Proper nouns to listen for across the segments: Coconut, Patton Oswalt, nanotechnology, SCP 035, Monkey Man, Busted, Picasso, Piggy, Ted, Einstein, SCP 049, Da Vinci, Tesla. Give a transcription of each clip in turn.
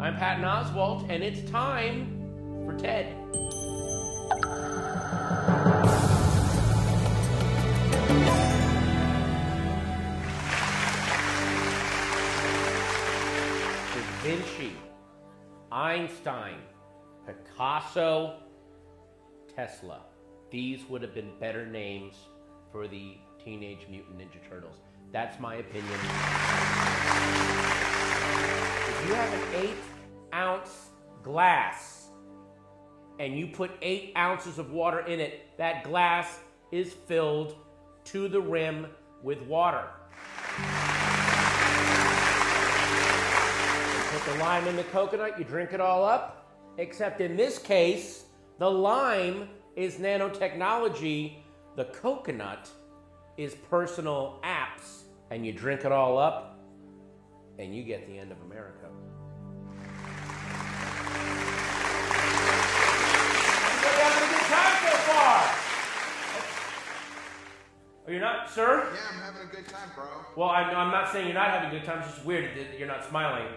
I'm Patton Oswalt, and it's time for TED. Da Vinci, Einstein, Picasso, Tesla. These would have been better names for the Teenage Mutant Ninja Turtles. That's my opinion. If you have an 8-ounce glass and you put 8 ounces of water in it, that glass is filled to the rim with water. You put the lime in the coconut, you drink it all up, except in this case, the lime is nanotechnology, the coconut is personal apps, and you drink it all up and you get the end of America. Everybody having a good time so far? Oh, you're not, sir? Yeah, I'm having a good time, bro. Well, I'm not saying you're not having a good time, it's just weird that you're not smiling.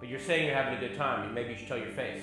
But you're saying you're having a good time, maybe you should tell your face.